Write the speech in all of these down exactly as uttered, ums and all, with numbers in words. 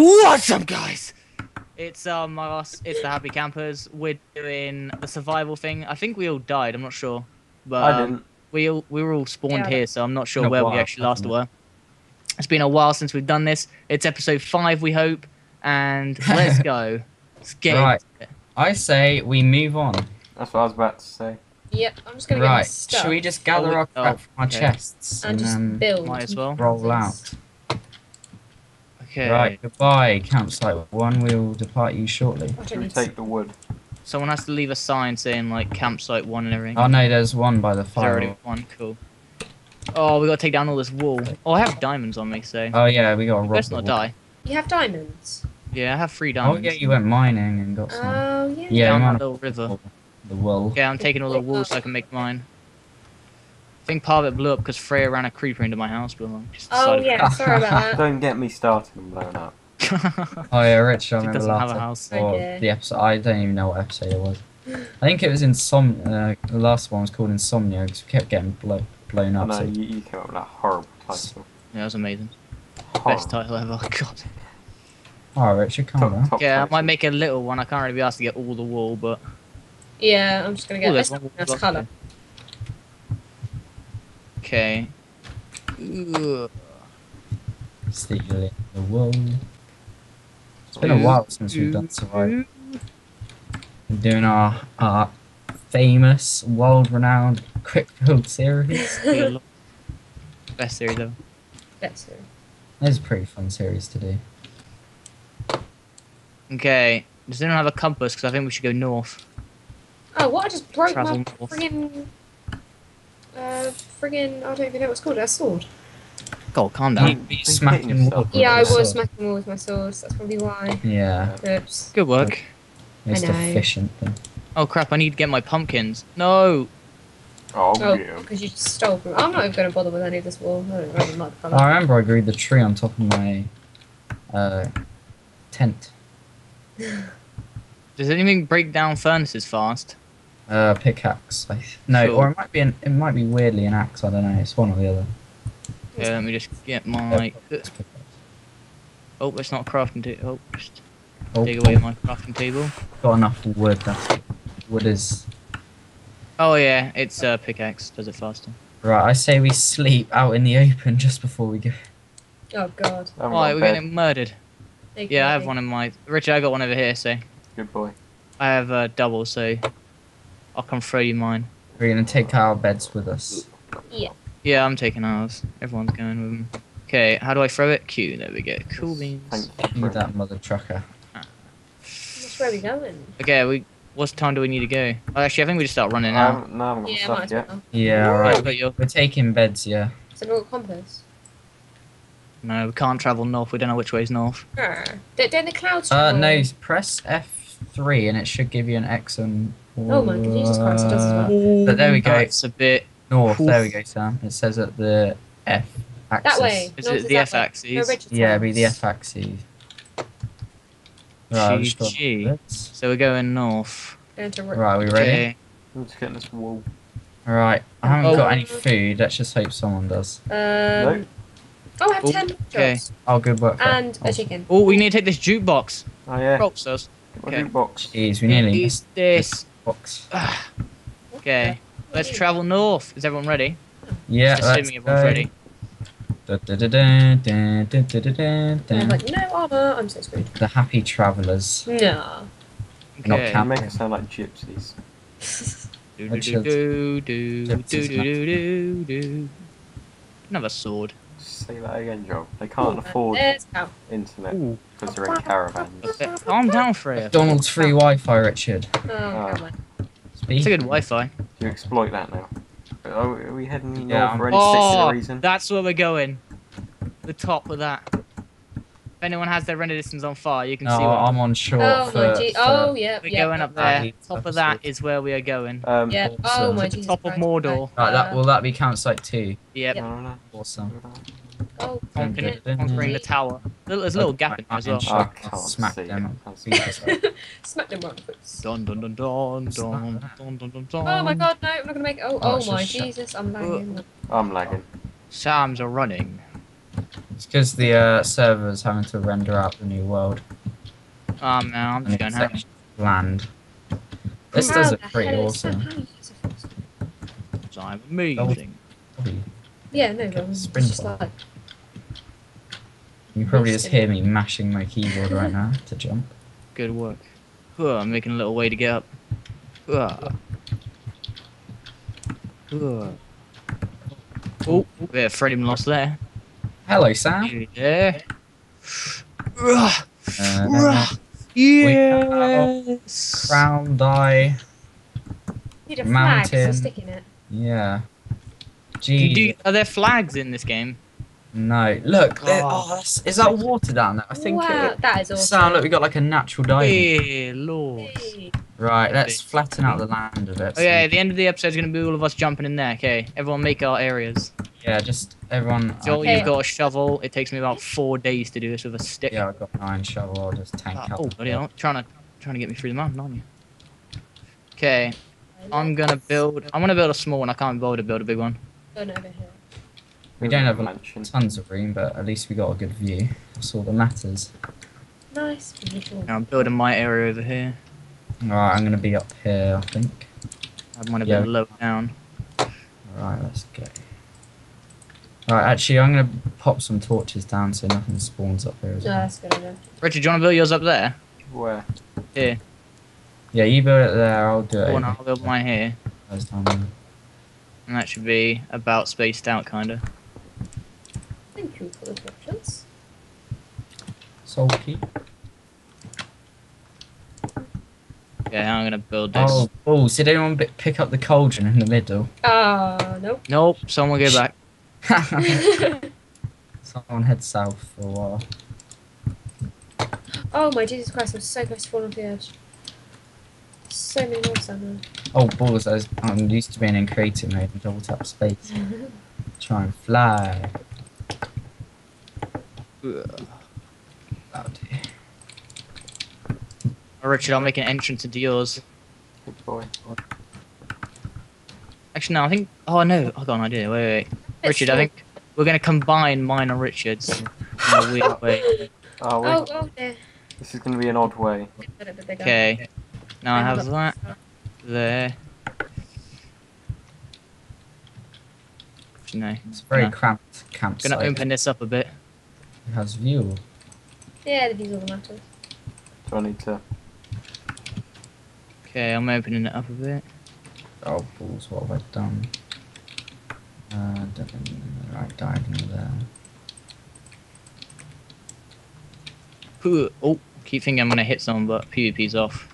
What's up, guys? It's um, my last, it's the Happy Campers. We're doing the survival thing. I think we all died. I'm not sure, but I didn't. Um, we all, we were all spawned yeah, here, so I'm not sure no, where wow, we actually last were. It's been a while since we've done this. It's episode five, we hope, and let's go. Let's get right. Into it. I say we move on. That's what I was about to say. Yep, I'm just gonna right. get this stuff. Should we just gather oh, our crap oh, from our okay. chests and, and just um, build? Might as well roll out. Okay. Right, goodbye, campsite one. We'll depart you shortly. Should we take the wood? Someone has to leave a sign saying like campsite one and everything. Oh no, there's one by the fire. There's already one. Cool. Oh, we gotta take down all this wool. Oh, I have diamonds on me, so. Oh yeah, we gotta rob. Let's not die. You have diamonds. Yeah, I have three diamonds. Oh yeah, you went mining and got some. Oh yeah. Yeah, down that little river. The wool. Yeah, I'm taking all the wool so I can make mine. I think part of it blew up because Freya ran a creeper into my house, but just oh yeah, sorry about that. Don't get me started and blown up. Oh yeah, Rich, I remember last episode. The episode. I don't even know what episode it was. I think it was Insomnia. Uh, the last one was called Insomnia because we kept getting blown. Blown up. No, you, you came up with a horrible title. Yeah, that was amazing. Horrible. Best title ever. God. Alright, Richard, come on. Yeah, I might make a little one. I can't really be asked to get all the wool, but. Yeah, I'm just gonna get this nice colour. Okay. Stealing the wool. It's been a while since we've done survival. Doing our our famous, world-renowned quick build series. Best series ever. Best series. That is a pretty fun series to do. Okay. Does anyone have a compass? Because I think we should go north. Oh, what? I just broke Travel my north. friggin' uh, friggin' I don't even know what it's called. A sword. God, calm down. You, you smacking wall. Yeah, I was smacking wall with my sword. So that's probably why. Yeah. Oops. Good work. It's efficient thing. Oh crap! I need to get my pumpkins. No. Oh, oh yeah. Because you stole from. I'm not even going to bother with any of this wool. I don't really like the colour. I remember I grew the tree on top of my uh, tent. Does anything break down furnaces fast? Uh, pickaxe. I no, sure. or it might be an. It might be weirdly an axe. I don't know. It's one or the other. Yeah, let me just get my. Oh, it's not a crafting table. Oh, just oh. Dig away my crafting table. Got enough wood. That's it. Wood is. Oh yeah, it's uh, pickaxe. Does it faster? Right, I say we sleep out in the open just before we go. Oh god! Why right, we're getting murdered? Okay. Yeah, I have one in my. Richard, I got one over here. So. Good boy. I have a uh, double, so I'll come throw you mine. We're gonna take our beds with us. Yeah. Yeah, I'm taking ours. Everyone's going with them. Okay, how do I throw it? Q. There we go. Cool beans. Need that mother trucker. Ah. That's where we going. Okay, we. What time do we need to go? Oh, actually, I think we just start running now. No, I haven't got yeah, stuff yet. Well. Yeah, alright. We're taking beds, yeah. So we've got compass? No, we can't travel north. We don't know which way is north. Uh, don't the clouds travel? Uh, no, press F three and it should give you an X and... Oh my Jesus Christ, it does as well. But there we go. Oh, it's a bit... North, oof. There we go, Sam. It says at the F axis. That way. Is north it is the F axis? No, yeah, it'd be the F axis. Right, G G. So we're going north. Right, we ready? I'm just getting this wool. Alright, I haven't oh. got any food. Let's just hope someone does. Um, no. Oh, I have Ooh. ten okay. jobs. Oh, good work. And oh. a chicken. Oh, we need to take this jukebox. Oh, yeah. Props us. Okay. Jukebox. Jeez, we nearly missed this. Box. Okay, let's travel north. Is everyone ready? Yeah, just assuming everyone's go. ready. Da, da, da, da, da, da, da, da, da. I'm like, no armor, I'm so screwed. The happy travellers. Nah. Okay. Not camping. Make it sound like gypsies. do, do, do, do, do, do, do, do, do. Another sword. Say that again, Joel. They can't Ooh, afford internet because they're in caravans. Calm down, Freya. Donald's free Wi-Fi, Richard. Oh, uh, it's a good Wi-Fi. You exploit that now. Are we heading yeah. north for any oh, particular reason? That's where we're going. The top of that. If anyone has their render distance on fire, you can no, see where I'm on shore. Oh, for, my oh yeah. We're yeah, going up there. Right. Top of that is where we are going. Um, yeah. Awesome. Oh my Jesus Top Christ. of Mordor. Right, that, will that be campsite two? Yep. Yeah. Awesome. Oh, conquering, conquering the tower. There's a little gap in there as well. Oh, I smack them. Smack them up. Dun dun dun dun dun dun dun dun. Oh my God, no! I'm not gonna make it. Oh, oh, oh my Jesus, I'm lagging. I'm lagging. Sam's are running. It's because the uh, server's having to render out the new world. Oh no, I'm just going home. Land. This does it pretty awesome. So I'm amazing. Yeah, no, that was just like... You probably just hear me mashing my keyboard right now to jump. Good work. Oh, I'm making a little way to get up. Oh, oh, oh bit of freedom lost there. Hello, Sam. Yeah. Uh, uh, yes. Crown die. Need a mountain. Flag, so stick in it. Yeah. Jeez. Do, are there flags in this game? No. Look, oh, that's, is that water down there? I think wow, it, that is awesome. Sam, look, we got like a natural diamond. Hey, Lord. Hey. Right, let's flatten out the land a bit. Oh, yeah, so. The end of the episode is going to be all of us jumping in there. Okay, everyone make our areas. Yeah, just everyone... Joel, okay. You've got a shovel. It takes me about four days to do this with a stick. Yeah, I've got an iron shovel. I'll just tank uh, up. Oh, buddy, I'm trying to, trying to get me through the mountain, aren't you? Okay, I'm going to build... I'm going to build a small one. I can't build a, build a big one. Oh, no, no, no. We don't have mansion. Tons of room, but at least we got a good view. That's all that matters. Nice, beautiful. Now I'm building my area over here. Alright, I'm going to be up here, I think. I want to yeah. be low down. Alright, let's go. Alright, actually, I'm going to pop some torches down so nothing spawns up here as well. No, that's good enough. Richard, do you want to build yours up there? Where? Here. Yeah, you build it there, I'll do it. Oh, no, I'll build mine here. And that should be about spaced out, kind of. Thank you for those options. Sulky. Yeah, I'm gonna build this. Oh, oh, so did anyone pick up the cauldron in the middle? Uh, nope. Nope, someone go back. Someone head south for a while. Oh my Jesus Christ, I'm so close to falling off the edge. So many more somehow. Oh, balls, I was, I'm used to being in creative mode and double tap space. Try and fly. Oh dear. Oh, Richard, I'll make an entrance into yours. Good boy. Actually, no, I think... Oh, no, I got an idea. Wait, wait, wait. Richard, I think we're going to combine mine and Richard's in a weird way. Oh, oh, oh dear. This is going to be an odd way. Okay. Now I have that there. No. It's very no. cramped campsite. I'm going to open this up a bit. It has view. Yeah, the view's all that matters. So I need to... Okay, I'm opening it up a bit. Oh, balls, what have I done? Uh, definitely the right diagonal there. Ooh, oh, keep thinking I'm going to hit someone, but PvP's off.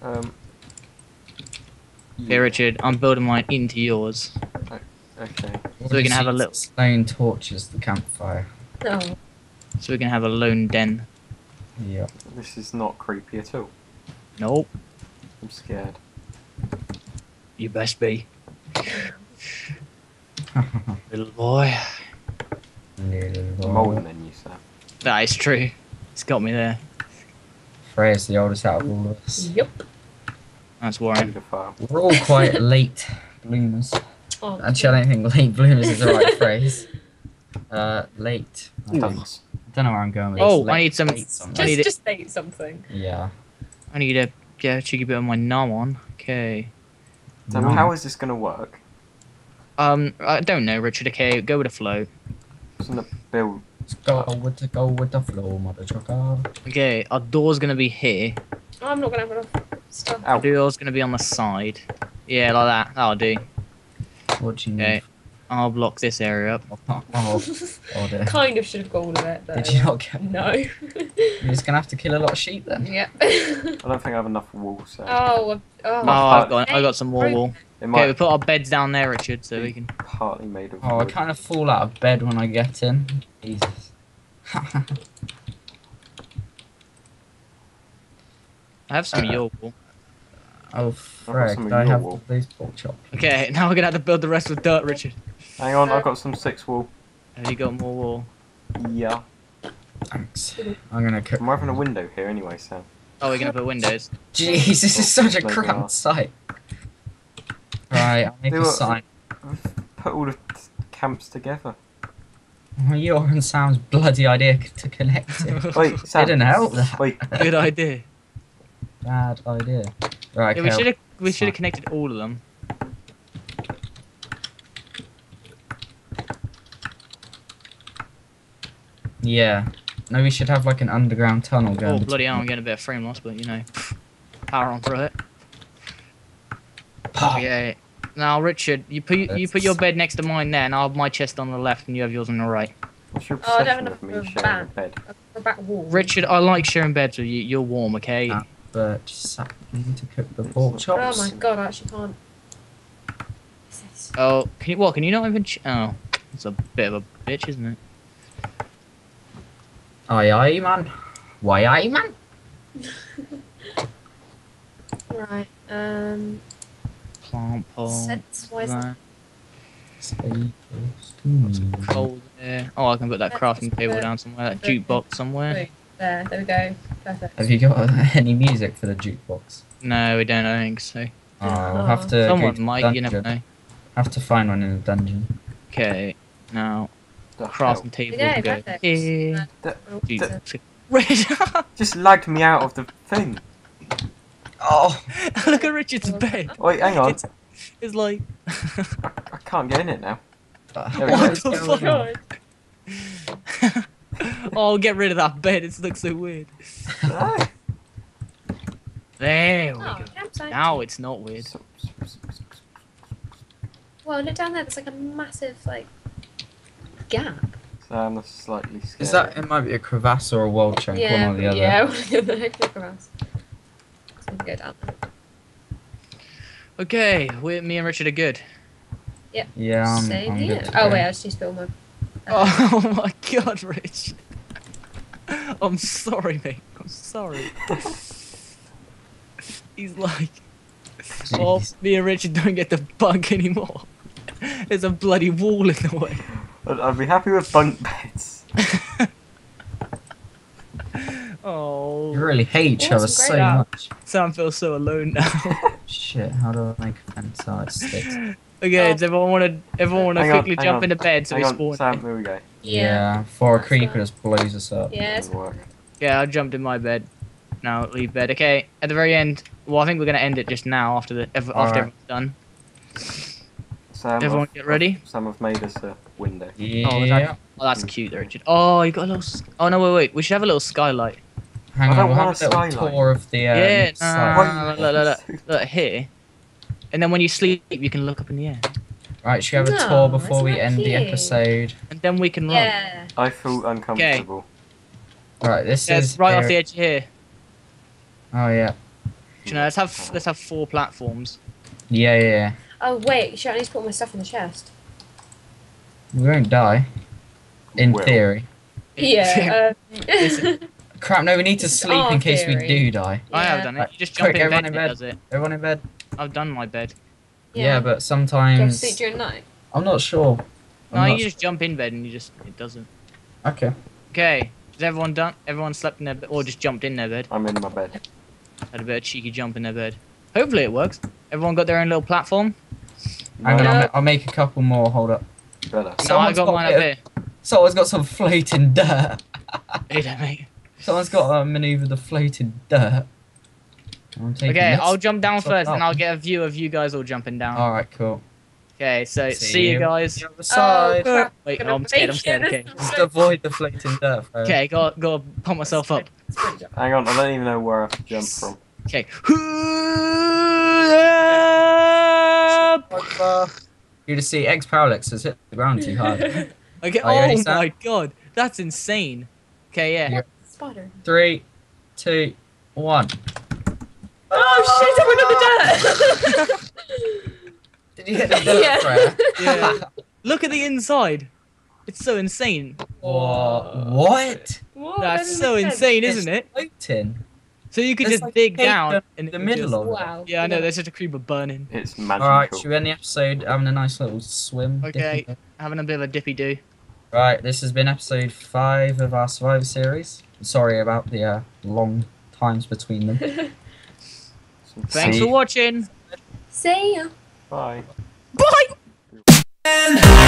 Um. Okay, yeah. Richard, I'm building mine into yours. Okay. okay. So we can have a little... Stone torches the campfire. No. Oh. So we can have a lone den. Yeah. This is not creepy at all. Nope. I'm scared. You best be. Little boy. Little boy. More than you, sir. That is true. It's got me there. Freya's the oldest out of all of us. Yep. That's worrying. We're all quite late bloomers. Oh, Actually, I don't think late bloomers is the right phrase. Uh, late. I don't, I don't know where I'm going with this. Oh, late, I need some. Just, I need just late something. Yeah. I need to get a cheeky bit of my nom on. Okay. So no. How is this going to work? Um, I don't know, Richard. Okay, go with the flow. Isn't the build? Let's go with the go with the flow, mother trucker. Okay, our door's going to be here. Oh, I'm not going to have enough stuff. Our door's going to be on the side. Yeah, like that. That'll do. What do you need? Okay. I'll block this area up. Oh, oh, oh dear. Kind of should have got all of it, though. Did you not get No. You're just going to have to kill a lot of sheep, then. Yeah. I don't think I have enough wool, so... Oh, oh. oh I've got, I got some more wool. Okay, we put our beds down there, Richard, so we can... Partly made of wool. Oh, I kind of fall out of bed when I get in. Jesus. I have some uh, of your wool. Oh, frick. I, I have wool. These pork chops. Okay, now we're going to have to build the rest with dirt, Richard. Hang on, I've got some six wool. Have you got more wool? Yeah. Thanks. I'm gonna cook. I'm having a window here anyway, so. Oh, we're gonna put windows. Jeez, this is such a cramped site. Right, I'll make a sign. Put all the camps together. Well, Joran sounds bloody idea to collect it. Wait, Sam, didn't help that. Wait. Good idea. Bad idea. Right. Yeah, we should have we should have connected all of them. Yeah. No, we should have like an underground tunnel going. Oh bloody hell! I'm getting a bit of frame loss, but you know, power on through it. Oh yeah. Now, Richard, you put you put your bed next to mine there, and I'll have my chest on the left, and you have yours on the right. What's your obsession oh, I don't have with me sharing a bed? A back wall. Richard, I like sharing beds with you. You're warm, okay? Ah, but just, I need to cook the pork chops. Oh my god, I actually can't. Oh, can you what? Can you not even? Ch oh, it's a bit of a bitch, isn't it? Aye, aye, man. Why, aye, man? Right. Um. Plant pots. Cold air. Oh, I can put that crafting table down somewhere. That jukebox somewhere. There, there we go. Perfect. Have you got any music for the jukebox? No, we don't. I think so. Oh, we'll have to. Someone might. You never know. Have to find one in the dungeon. Okay. Now. Crafting table. Yeah, go. Yeah. The, the, the, just lagged me out of the thing. Oh, look at Richard's bed. Wait, hang on. It's, it's like I, I can't get in it now. What the fuck? Oh, get rid of that bed. It looks so weird. No. There we oh, go. Campsite. Now it's not weird. Well, look down there. There's like a massive like. Gap. So I'm slightly scared. Is that it might be a crevasse or a wall chunk, yeah, one or the other? Yeah, the crevasse. So we can go down there. Okay, we, me and Richard are good. Yep. Yeah. I'm, Same I'm here. Good oh wait, I just spilled my. Uh, oh my god, Rich. I'm sorry, mate. I'm sorry. He's like, oh, me and Richard don't get the bunk anymore. There's a bloody wall in the way. I'd be happy with bunk beds. Oh. You really hate each other so out. much. Sam feels so alone now. Shit, how do I make a fence out sticks? Okay, oh. does everyone want to everyone want to quickly on, jump on. into bed so hang we spawn? On, Sam, there we go. Yeah, yeah before a creeper just blows us up. Yeah, it's work. Yeah, I jumped in my bed. Now leave bed. Okay, at the very end. Well, I think we're gonna end it just now after the after right. everyone's done. Sam, everyone I've, get ready. Sam have made us a window. Yeah. Oh, that, oh that's cute there, Richard. Oh, you got a little... Oh, no, wait, wait. We should have a little skylight. Hang I on, we'll have a little skylight. tour of the... Um, yeah, no, no, no, no, look, look, look, look, here. And then when you sleep, you can look up in the air. Right, should we have a no, tour before we end cute. the episode? And then we can run. Yeah. I feel uncomfortable. Okay. Right, this yeah, is... right off the edge here. Oh, yeah. You know, let's have, let's have four platforms. Yeah, yeah, yeah. Oh wait, shit, I need to put all my stuff in the chest. We won't die. In Will. theory. Yeah. Uh... Crap, no, we need to sleep in case theory. we do die. Yeah. I have done it. You just jump Quick, in everyone bed, in bed. Does it. Everyone in bed. I've done my bed. Yeah, yeah but sometimes... Do you have to sleep during night? I'm not sure. I'm no, not you just sure. jump in bed and you just... It doesn't. Okay. Okay. Is everyone done? Everyone slept in their bed? Or just jumped in their bed? I'm in my bed. Had a bit of cheeky jump in their bed. Hopefully it works. Everyone got their own little platform? Hang on, I'll, I'll make a couple more, hold up. Brother. No, I got, got mine up here. Someone's got some floating dirt. Hey there, mate. Someone's got to uh, manoeuvre the floating dirt. Okay, I'll jump down first up. and I'll get a view of you guys all jumping down. Alright, cool. Okay, so see, see you guys. The other side. Oh, Wait, no, I'm scared, I'm scared, okay. Just avoid the floating dirt, bro. Okay, gotta got to pump myself up. Hang on, I don't even know where I have to jump from. Okay. You just see eggs parallax has hit the ground too hard. Okay. Oh ready, my god, that's insane. Okay, yeah. yeah. Spotter. Three, two, one. Oh, oh shit! I went on the dirt. Did you hit the dirt? Yeah. yeah. Look at the inside. It's so insane. What? What? what? That's so insane, sense. isn't it? Floating. So you could There's just like dig down the, in the middle just, of it. Wow. Yeah, I know. There's just a creeper burning. It's magical. All right, should we end the episode having a nice little swim? Okay, having a bit of a dippy do. Right, this has been episode five of our Survivor series. Sorry about the uh, long times between them. So thanks for watching. See ya. Bye. Bye.